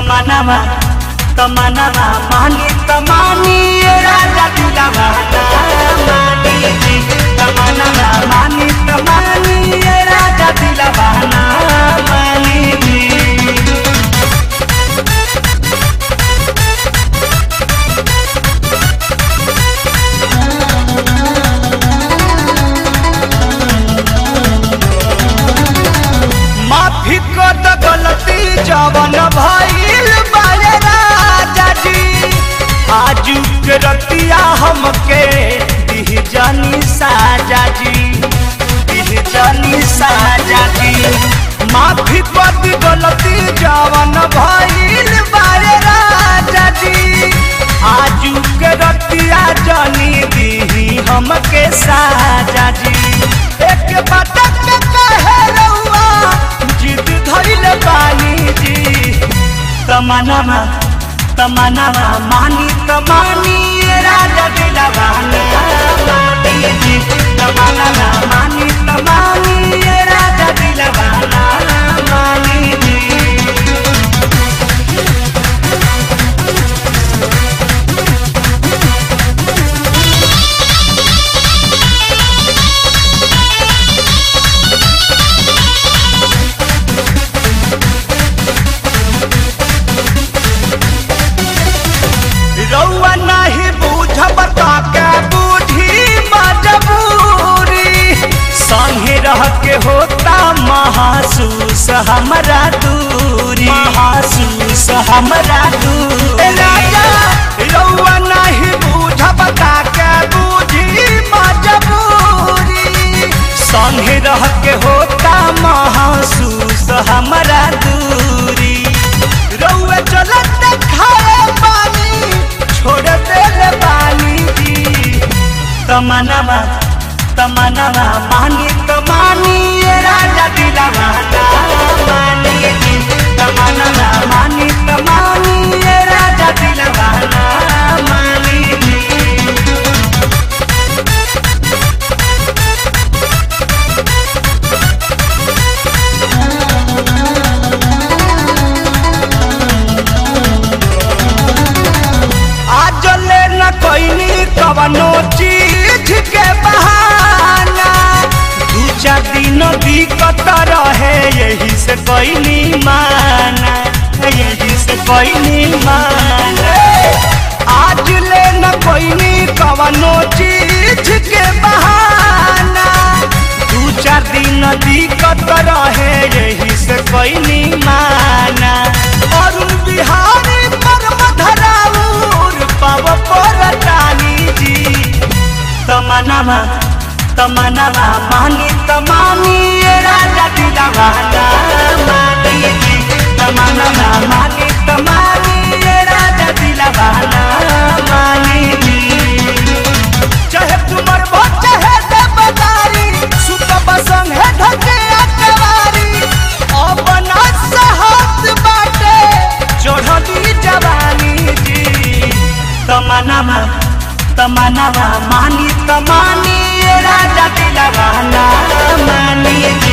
तमन्ना तमन्ना मानी तमानी राजा दिलावा ना मानी तमन्ना मानी तमानी राजा दिलावा ना मानी। माफी कर दो गलती जवन भइल बारे राजा जी, आजू के रतिया हमके दिह जानी साजा जी, दिह जानी साजा जी। माफी कर दो गलती जवन भइल बारे राजा जी, आजू के रतिया जानी दिही हमके साजा जी। एक बात तमन्ना तमन्ना मानी तमानी राजा दिलावा ना मानी जी, तमन्ना मानी तमानी राजा दिलावा ना मानी जी। रौआ नहीं बूझब ताके बूढ़ी मजबूरी, संगे रह के होता महसूस हमरा दूरी, महसूस हमरा दूरी। रौआ नहीं बूझब ताके बूढ़ी मजबूरी, संगे रह के होता महसूस हमरा दूरी। रौआ चलते खाए पानी छोड़ देले बानी जी, तमन्ना मानी तमानी राजा दिलावा ना मानी जी, तमन्ना मानी तमानी राजा दिलावा ना मानी जी। कवनो चीज के बहाना दू चार दिन दिक्कत रहे, यही से कईली माना, यही से कईली माना। आज ले न कईली कवनो चीज के बहाना दू चार दिन दिक्कत रहे, यही से कईली माना। अरुण बिहारी पर मधराऊर पाव परटानी जी, तमन्ना मानी तमानी राजा दिलावा ना मानी जी, तमन्ना मानी तमानी राजा दिलावा ना मानी जी। चाहे तुम्हार चाहे देवदारी सुत बसंग है धके अकवारी, अपना सहत बाटे चढ़ली जवानी जी, तमन्ना मानी तमानी राजा दिलावा ना मानी।